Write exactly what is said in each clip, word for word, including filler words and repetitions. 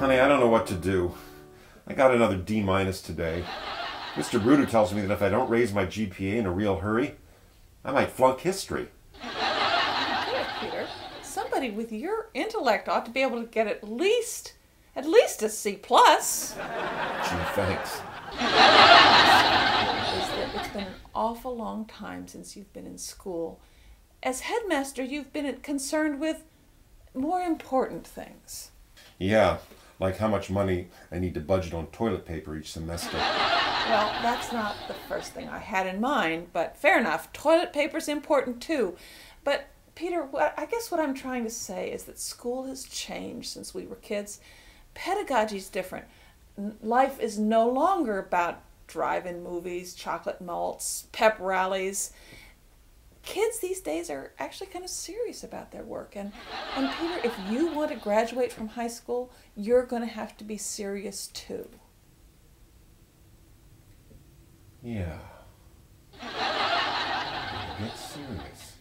Honey, I don't know what to do. I got another D minus today. Mister Bruder tells me that if I don't raise my G P A in a real hurry, I might flunk history. Good, Peter. Somebody with your intellect ought to be able to get at least, at least a C plus. Gee, thanks. It's been an awful long time since you've been in school. As headmaster, you've been concerned with more important things. Yeah, like how much money I need to budget on toilet paper each semester. Well, that's not the first thing I had in mind, but fair enough. Toilet paper's important too. But Peter, what, I guess what I'm trying to say is that school has changed since we were kids. Pedagogy's different. Life is no longer about drive-in movies, chocolate malts, pep rallies. Kids these days are actually kind of serious about their work. And, and Peter, if you want to graduate from high school, you're going to have to be serious too. Yeah. Get serious.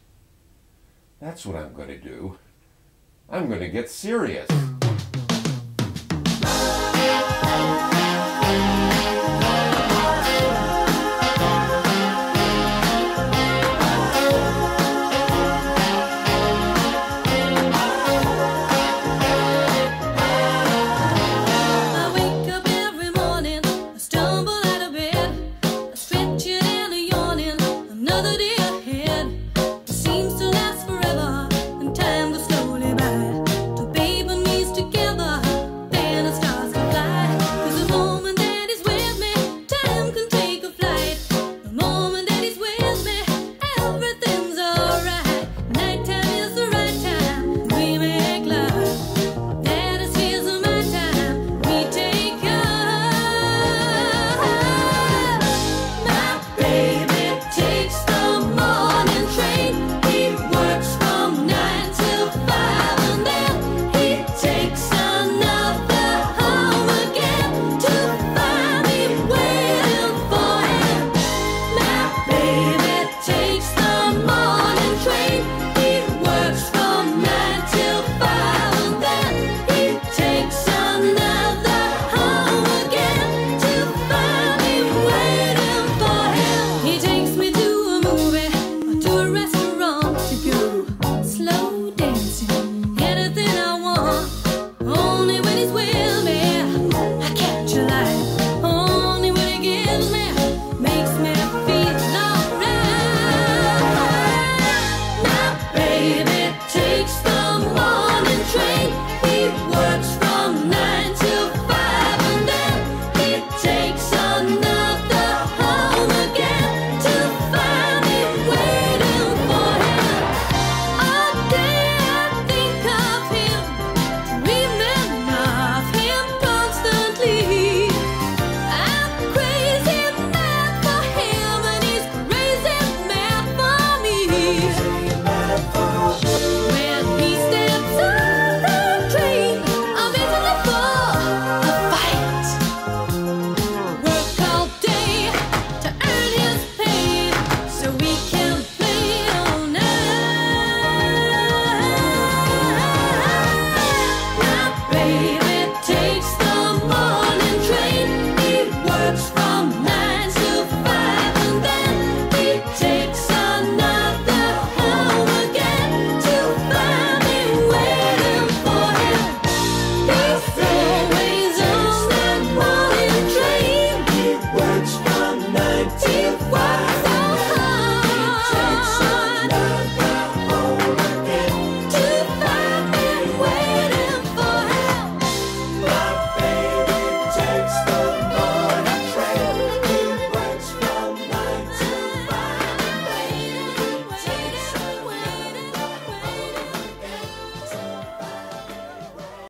That's what I'm going to do. I'm going to get serious.